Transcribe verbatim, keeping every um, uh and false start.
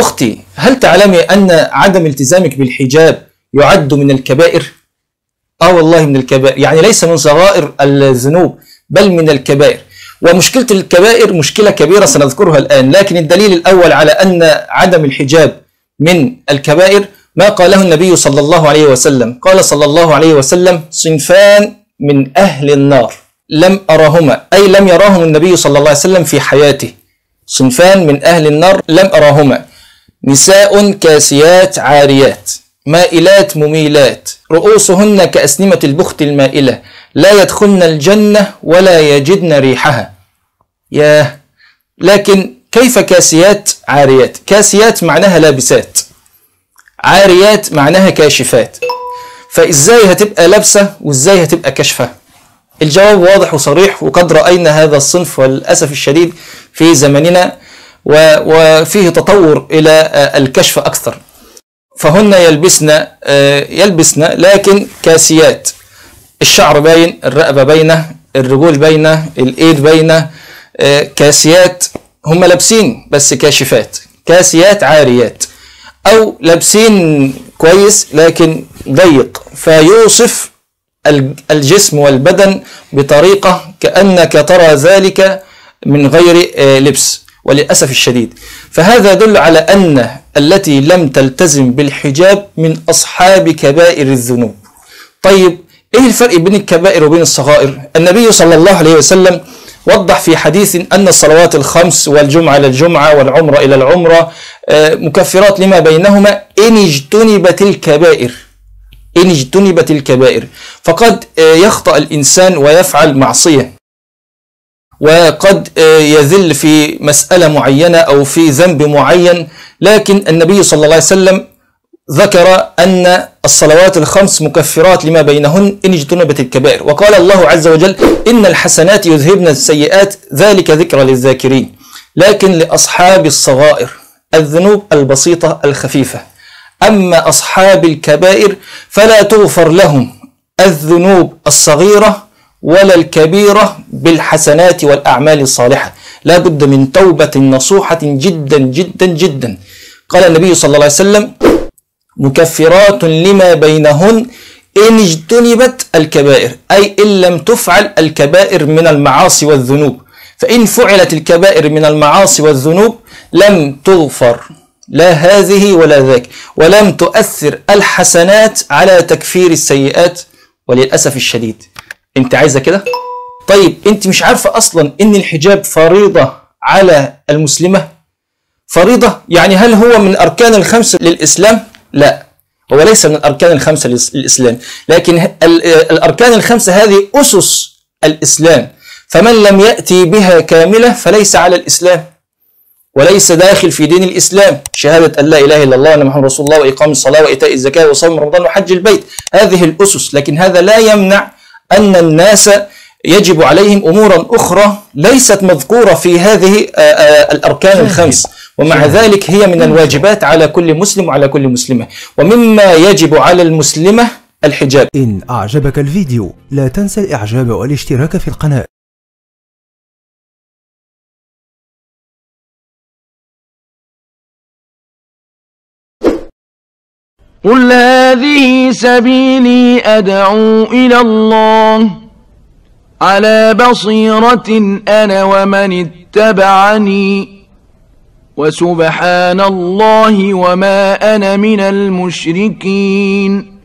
أختي، هل تعلمي أن عدم التزامك بالحجاب يعد من الكبائر؟ آه والله من الكبائر، يعني ليس من صغائر الذنوب بل من الكبائر. ومشكلة الكبائر مشكلة كبيرة سنذكرها الآن، لكن الدليل الأول على أن عدم الحجاب من الكبائر ما قاله النبي صلى الله عليه وسلم. قال صلى الله عليه وسلم: صنفان من أهل النار لم أراهما، أي لم يراهم النبي صلى الله عليه وسلم في حياته. صنفان من أهل النار لم أراهما: نساء كاسيات عاريات مائلات مميلات رؤوسهن كأسنمة البخت المائلة، لا يدخلن الجنة ولا يجدن ريحها. ياه، لكن كيف كاسيات عاريات؟ كاسيات معناها لابسات، عاريات معناها كاشفات، فإزاي هتبقى لابسة وإزاي هتبقى كاشفة؟ الجواب واضح وصريح، وقد رأينا هذا الصنف والأسف الشديد في زمننا، وفيه تطور إلى الكشف أكثر. فهن يلبسن يلبسن لكن كاسيات، الشعر باين، الرقبة باينة، الرجول باينة، الإيد باينة، كاسيات. هم لابسين بس كاشفات، كاسيات عاريات، أو لابسين كويس لكن ضيق، فيوصف الجسم والبدن بطريقة كأنك ترى ذلك من غير لبس، وللأسف الشديد. فهذا يدل على أن التي لم تلتزم بالحجاب من أصحاب كبائر الذنوب. طيب إيه الفرق بين الكبائر وبين الصغائر؟ النبي صلى الله عليه وسلم وضح في حديث أن الصلوات الخمس والجمعة إلى الجمعة والعمرة إلى العمرة مكفرات لما بينهما إن اجتنبت الكبائر، إن اجتنبت الكبائر. فقد يخطأ الإنسان ويفعل معصية، وقد يذل في مسألة معينة أو في ذنب معين، لكن النبي صلى الله عليه وسلم ذكر أن الصلوات الخمس مكفرات لما بينهن إن اجتنبت الكبائر. وقال الله عز وجل: إن الحسنات يذهبن السيئات ذلك ذكرى للذاكرين. لكن لأصحاب الصغائر، الذنوب البسيطة الخفيفة. أما أصحاب الكبائر فلا تغفر لهم الذنوب الصغيرة ولا الكبيرة بالحسنات والأعمال الصالحة، لا بد من توبة نصوحة جدا جدا جدا. قال النبي صلى الله عليه وسلم: مكفرات لما بينهن إن اجتنبت الكبائر، أي إن لم تفعل الكبائر من المعاصي والذنوب، فإن فعلت الكبائر من المعاصي والذنوب لم تغفر لا هذه ولا ذاك، ولم تؤثر الحسنات على تكفير السيئات، وللأسف الشديد. انت عايزة كده؟ طيب انت مش عارفة أصلا إن الحجاب فريضة على المسلمة؟ فريضة؟ يعني هل هو من أركان الخمسة للإسلام؟ لا، هو ليس من الأركان الخمسة للإسلام، لكن الأركان الخمسة هذه أسس الإسلام، فمن لم يأتي بها كاملة فليس على الإسلام وليس داخل في دين الإسلام. شهادة أن لا إله إلا الله وأن محمد رسول الله وإقام الصلاة وإيتاء الزكاة وصوم رمضان وحج البيت، هذه الأسس. لكن هذا لا يمنع أن الناس يجب عليهم أمورا أخرى ليست مذكورة في هذه الأركان الخمس، ومع ذلك هي من الواجبات على كل مسلم وعلى كل مسلمة، ومما يجب على المسلمة الحجاب. إن أعجبك الفيديو لا تنسى الإعجاب والاشتراك في القناة. قل هذه سبيلي أدعو إلى الله على بصيرة أنا ومن اتبعني وسبحان الله وما أنا من المشركين.